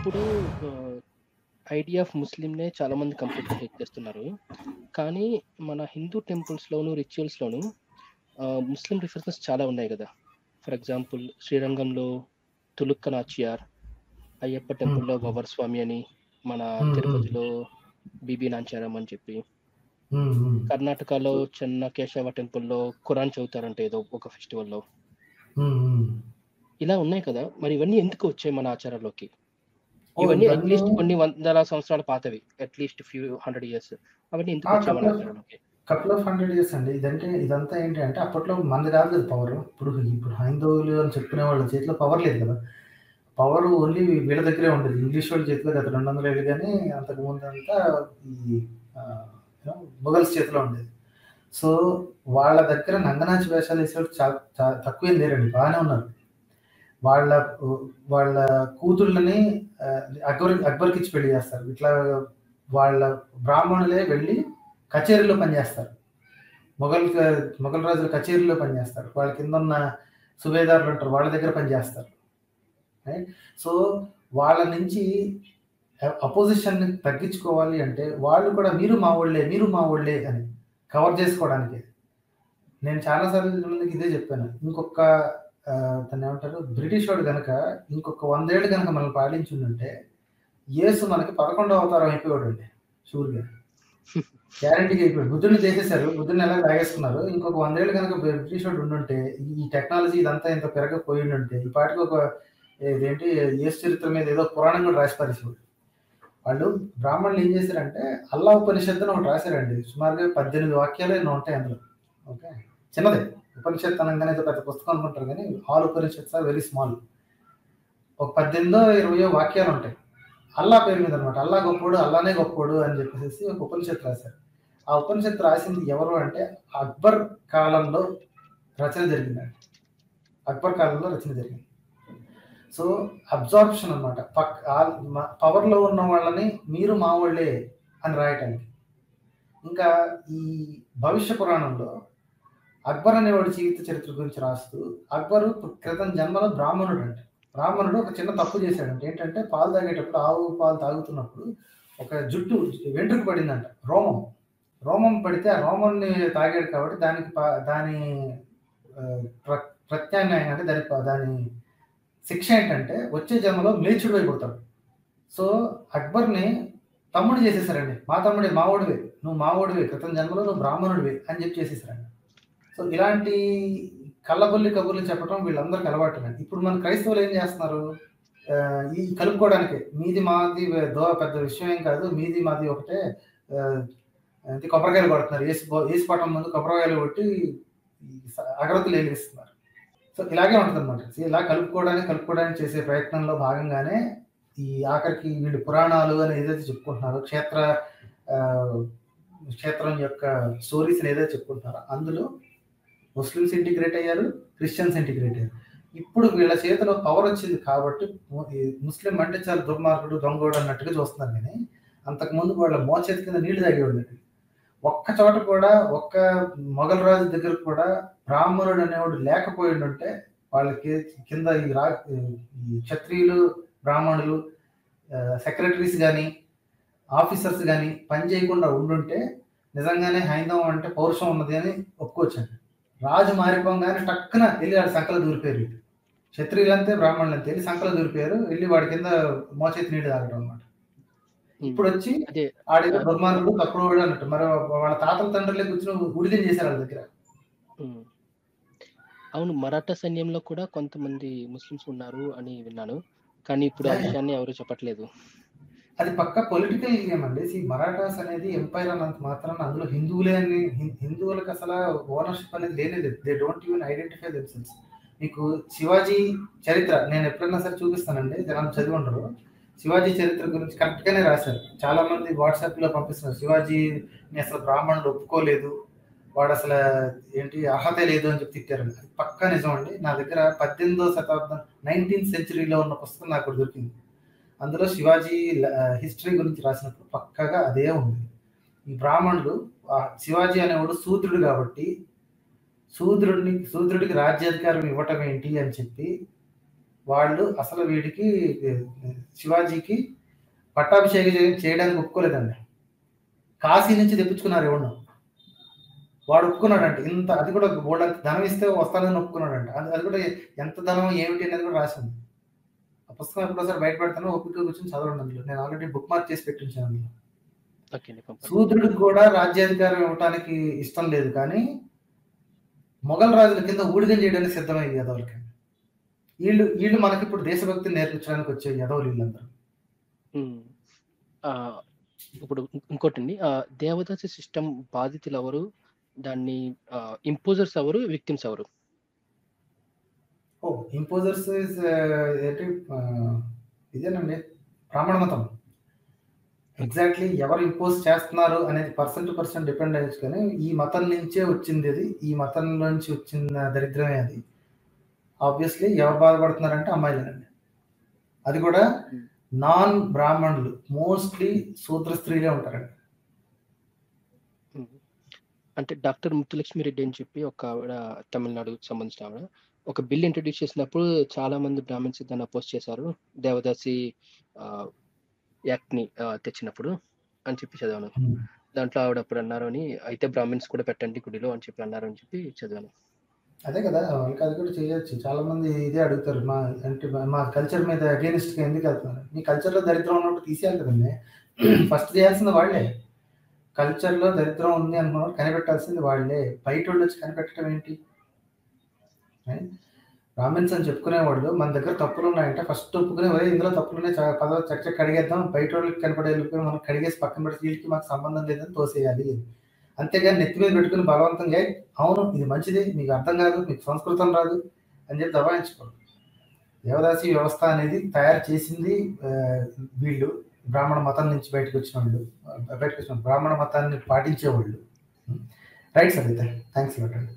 ఇప్పుడు ఐడిఎఫ్ ముస్లింనే చాలా మంది కంప్లీట్గా హెట్ చేస్తున్నారు. కానీ మన హిందూ టెంపుల్స్లోను రిచువల్స్లోను ముస్లిం రిఫరెన్సెస్ చాలా ఉన్నాయి కదా. ఫర్ ఎగ్జాంపుల్ శ్రీరంగంలో తులక్కనాచ్యార్, అయ్యప్ప టెంపుల్లో వవర్ స్వామి అని, మన తిరుపతిలో బీబీ నాంచారం అని చెప్పి, కర్ణాటకలో చెన్న కేశవ టెంపుల్లో ఖురాన్ చదువుతారంటే ఏదో ఒక ఫెస్టివల్లో, ఇలా ఉన్నాయి కదా. మరి ఇవన్నీ ఎందుకు వచ్చాయి మన ఆచారాల్లోకి? ఇవన్నీ అట్లీస్ట్ కొన్ని 100 సంవత్సరాల పాతవి, అట్లీస్ట్ ఫ్యూ 100 years. అవన్నీ ఎందుకు వచ్చాయి మన ఆచారాల్లోకి? కపుల్ ఆఫ్ 100 years అండి. ఇదంటే ఇదంతా ఏంటి అంటే అప్పట్లో మనది రాదు కదా పవర్. ఇప్పుడు హైందవులు అని చెప్పుకునే వాళ్ళ చేతిలో పవర్ లేదు కదా. పవర్ ఓన్లీ వీళ్ళ దగ్గరే ఉంటుంది, ఇంగ్లీష్ వాళ్ళ చేతిలో. గత 200 ఏళ్ళు కానీ అంతకుముందు అంతా ఈ మొఘల్స్ చేతిలో ఉండేది. సో వాళ్ళ దగ్గర నంగనాచి వేషాలు వేసేవాళ్ళు చాలా తక్కువేం లేరండి, బాగానే ఉన్నారు. వాళ్ళ వాళ్ళ కూతుళ్ళని అక్బర్కి ఇచ్చి పెళ్లి చేస్తారు. ఇట్లా వాళ్ళ బ్రాహ్మణులే వెళ్ళి కచేరీలో పనిచేస్తారు, మొఘల్ రాజుల కచేరీలో పనిచేస్తారు. వాళ్ళ కింద ఉన్న సుబేదారులు ఉంటారు, వాళ్ళ దగ్గర పనిచేస్తారు. రైట్. సో వాళ్ళ నుంచి అపోజిషన్ని తగ్గించుకోవాలి అంటే వాళ్ళు కూడా మీరు మా వాళ్ళే అని కవర్ చేసుకోవడానికి. నేను చాలాసార్లు ఇదే చెప్పాను. ఇంకొక తను ఏమంటారు, బ్రిటిష్ వాడు కనుక ఇంకొక 100 ఏళ్ళు కనుక మనం పాలించుంటే యేసు మనకి 11వ అవతారం అయిపోయాడు అండి, షూర్గా గ్యారంటీగా అయిపోయాడు. బుద్ధుడిని చేసేసారు, బుద్ధుడిని ఎలా లాగేసుకున్నారు. ఇంకొక 100 ఏళ్ళు కనుక బ్రిటిష్ వాడు ఉండుంటే, ఈ టెక్నాలజీ ఇదంతా ఇంత పెరగపోయి ఉంటే, ఈ పాటికి ఒక ఇదేంటి యేసు చరిత్ర మీద ఏదో పురాణం కూడా రాసి పరిచేవాడు. వాళ్ళు బ్రాహ్మణులు ఏం చేశారంటే అల్లా ఉపనిషత్తు అని ఒకటి రాశారండి. సుమారుగా 18 వాక్యాలు ఏమో ఉంటాయి అందులో. ఓకే, చిన్నదే ఉపనిషత్తు అనగానే ఏదో పెద్ద పుస్తకం అనుకుంటారు, కానీ all Upanishads are very small. ఒక 18 20 వాక్యాలు ఉంటాయి అల్లా పేరు మీద అనమాట. అల్లా గొప్పోడు, అల్లానే గొప్పోడు అని చెప్పేసి ఒక ఉపనిషత్తు రాశారు. ఆ ఉపనిషత్తు రాసింది ఎవరు అంటే అక్బర్ కాలంలో రచన జరిగిందండి. అక్బర్ కాలంలో రచన జరిగింది. సో అబ్జార్ప్షన్ అనమాట, పవర్లో ఉన్న వాళ్ళని మీరు మా వాళ్ళే అని రాయటానికి. ఇంకా ఈ భవిష్య పురాణంలో అక్బర్ అనేవాడి జీవిత చరిత్ర గురించి రాస్తూ, అక్బరు క్రితం జన్మలో బ్రాహ్మణుడు అంట. బ్రాహ్మణుడు ఒక చిన్న తప్పు చేశాడంటే ఏంటంటే, పాలు తాగేటప్పుడు, ఆవు పాలు తాగుతున్నప్పుడు ఒక జుట్టు వెంట్రుకు పడిందంట, రోమం పడితే ఆ రోమాన్ని తాగాడు కాబట్టి దానికి దాని ప్రత్యామ్నాయం అంటే దాని శిక్ష ఏంటంటే వచ్చే జన్మలో మ్లేచ్చుడు అయిపోతాడు. సో అక్బర్ని తమ్ముడు చేసేసారండి. మా తమ్ముడే, మావోడివే నువ్వు, మావోడివే క్రితం జన్మలో నువ్వు బ్రాహ్మణుడివే అని చెప్పి చేసేసారండి. సో ఇలాంటి కళ్ళబొల్లి కబుర్లు చెప్పడం వీళ్ళందరికీ అలవాటు. ఇప్పుడు మన క్రైస్తవులు ఏం చేస్తున్నారు, ఈ కలుపుకోవడానికి మీది మాది పెద్ద విషయం ఏం కాదు, మీది మాది ఒకటే, కొబ్బరికాయలు కొడుతున్నారు. ఏసు పటం ముందు కొబ్బరికాయలు కొట్టి అగరత్తులు ఏలిస్తున్నారు. సో ఇలాగే ఉంటుంది అనమాట. ఇలా కలుపుకోవడానికి చేసే ప్రయత్నంలో భాగంగానే ఈ ఆఖరికి వీళ్ళు పురాణాలు అని ఏదైతే చెప్పుకుంటున్నారో, క్షేత్రం యొక్క స్టోరీస్ ఏదైతే చెప్పుకుంటున్నారో, అందులో ముస్లిమ్స్ ఇంటిగ్రేట్ అయ్యారు, క్రిస్టియన్స్ ఇంటిగ్రేట్ అయ్యారు. ఇప్పుడు వీళ్ళ చేతిలో పవర్ వచ్చింది కాబట్టి ముస్లిం అంటే చాలా దుర్మార్గుడు, దొంగోడు అన్నట్టుగా చూస్తున్నారు. కానీ అంతకుముందు వాళ్ళ మోచేతి కింద నీళ్లు తాగేవాళ్ళు. ఒక్క చోట కూడా, ఒక్క మొఘల్ రాజు దగ్గర కూడా బ్రాహ్మణుడు అనేవాడు లేకపోయిండుంటే వాళ్ళకి కింద ఈ క్షత్రియులు, బ్రాహ్మణులు, సెక్రటరీస్ కానీ ఆఫీసర్స్ కానీ పని చేయకుండా ఉండుంటే నిజంగానే హైందవం అంటే పౌరుషం ఉన్నది అని ఒప్పుకోవచ్చండి. రాజు మారిపోగానే టక్కున వెళ్ళి వాడి సంకలు దూరిపోయారు. క్షత్రియులంతే, బ్రాహ్మణులంతే వెళ్ళి సంకలు దూరిపోయారు, వెళ్ళి వాడి కింద మోచేతి నీటి తాగడం అనమాట. ఇప్పుడు వచ్చి ఆడే దుర్మార్గుడు, తప్పుడు వాడు అన్నట్టు. మరి వాళ్ళ తాతల తండ్రులే కూర్చొని ఉడిదం చేశారు వాళ్ళ దగ్గర. అవును, మరాఠా సైన్యంలో కూడా కొంతమంది ముస్లిమ్స్ ఉన్నారు అని విన్నాను, కానీ ఇప్పుడు ఆ విషయాన్ని ఎవరు చెప్పట్లేదు. అది పక్క పొలిటికల్ గేమ్ అండి. మరాఠాస్ అనేది ఎంపైర్ అన్నంత మాత్రం అందులో హిందువులే అని, హిందువులకు అసలు ఓనర్షిప్ అనేది లేనేది. They don't even identify themselves. మీకు శివాజీ చరిత్ర నేను ఎప్పుడైనా సరే చూపిస్తానండి, జనం చదివి ఉండరు. శివాజీ చరిత్ర గురించి కరెక్ట్గానే రాశారు. చాలా మంది వాట్సాప్లో పంపిస్తున్నారు, శివాజీని అసలు బ్రాహ్మణులు ఒప్పుకోలేదు, వాడు అసలు ఏంటి అర్హత లేదు అని చెప్పి తిట్టారు. అది పక్కా నిజం అండి. నా దగ్గర 18వ శతాబ్దం 19th century ఉన్న పుస్తకం నాకు దొరికింది. అందులో శివాజీ హిస్టరీ గురించి రాసినప్పుడు పక్కాగా అదే ఉంది. ఈ బ్రాహ్మణులు, శివాజీ అనేవాడు శూద్రుడు కాబట్టి శూద్రుడికి రాజ్యాధికారం ఇవ్వటం ఏంటి అని చెప్పి వాళ్ళు అసలు వీడికి శివాజీకి పట్టాభిషేకం చేయడానికి ఒప్పుకోలేదండి. కాశీ నుంచి తెప్పించుకున్నారు ఎవరు, వాడు ఒప్పుకున్నాడంట. ఇంత అది కూడా బోర్డు ధనం ఇస్తే వస్తానని ఒప్పుకున్నాడంట. అది కూడా ఎంత ధనం ఏమిటి అనేది కూడా రాసింది. ఆ పుస్తకం ఎప్పుడోసారి బయట పెడతాను, ఒప్పుకు కూర్చొని చదవండి. అందులో నేను ఆల్రెడీ బుక్ మార్క్ చేసి పెట్టించాను. అందులో శూద్రుడికి కూడా రాజ్యాధికారం ఇవ్వటానికి ఇష్టం లేదు, కానీ మొఘల్ రాజుల కింద ఊడిగం చేయడానికి సిద్ధమయ్యే యదవులకి. వీళ్ళు వీళ్ళు మనకి ఇప్పుడు దేశభక్తిని నేర్పించడానికి వచ్చే యదవులు వీళ్ళందరూ. ఇప్పుడు ఇంకోటి, దేవదాసి సిస్టమ్ బాధితులు ఎవరు, దాన్ని ఇంపోజర్స్ ఎవరు, విక్టిమ్స్ ఎవరు? ఇంపోజర్స్ ఇదేనండి బ్రాహ్మణ మతం. ఎగ్జాక్ట్లీ ఎవరు ఇంపోజ్ చేస్తున్నారు అనేది పర్సన్ టు పర్సన్ డిపెండ్ అయ్యచ్చు, కానీ ఈ మతం నుంచే వచ్చింది అది, ఈ మతం నుంచి వచ్చిన దరిద్రమే అది. ఆబ్వియస్లీ ఎవరు బాధపడుతున్నారంటే అమ్మాయిలేనండి. అది కూడా నాన్ బ్రాహ్మణులు, మోస్ట్లీ సూత్ర స్త్రీలే ఉంటారండి. అంటే డాక్టర్ ముత్తులక్ష్మి రెడ్డి అని చెప్పి ఒక తమిళనాడుకు సంబంధించిన ఆవిడ ఒక బిల్ ఇంట్రడ్యూస్ చేసినప్పుడు చాలా మంది బ్రాహ్మణ్స్ దాన్ని అపోజ్ చేశారు, దేవదాసి యాక్ట్ని తెచ్చినప్పుడు అని చెప్పి చదివాను. దాంట్లో ఆవిడ అప్పుడు అన్నారు అని, అయితే బ్రాహ్మిన్స్ కూడా పెట్టండి గుడిలో అని చెప్పి అన్నారు అని చెప్పి చదివాను. అదే కదా, వాళ్ళకి అది కూడా చేయొచ్చు. చాలా మంది ఇదే అడుగుతారు, మా అంటే మా కల్చర్ మీద అగేనిస్ట్ ఎందుకు వెళ్తున్నారు, మీ కల్చర్లో దరిద్రం ఉన్నప్పుడు తీసేయాలి కదండి. ఫస్ట్ చేయాల్సింది వాళ్ళే, కల్చర్లో దరిద్రం ఉంది అనుకున్నప్పుడు కనిపెట్టాల్సింది వాళ్ళే. బయట వాళ్ళు వచ్చి కనిపెట్టడం ఏంటి? బ్రాహ్మిన్స్ అని చెప్పుకునేవాళ్ళు మన దగ్గర తప్పులు ఉన్నాయంటే ఫస్ట్ ఒప్పుకునే వరే, ఇందులో తప్పులునే పదవ చక్క కడిగేద్దాం, బయట వాళ్ళకి కనపడే మనం కడిగేసి పక్కన పెడితే వీళ్ళకి మాకు సంబంధం లేదని తోసేయాలి. అంతేగాని నెత్తి మీద పెట్టుకుని బలవంతంగా అవును ఇది మంచిది, మీకు అర్థం కాదు, మీకు సంస్కృతం రాదు అని చెప్పి దబాయించుకోరు. దేవదాసి వ్యవస్థ అనేది తయారు చేసింది వీళ్ళు, బ్రాహ్మణ మతం నుంచి బయటకు వచ్చిన వాళ్ళు, బయటకు వచ్చిన బ్రాహ్మణ మతాన్ని పాటించేవాళ్ళు. రైట్ సార్, అయితే థ్యాంక్స్ లాట్ అండి.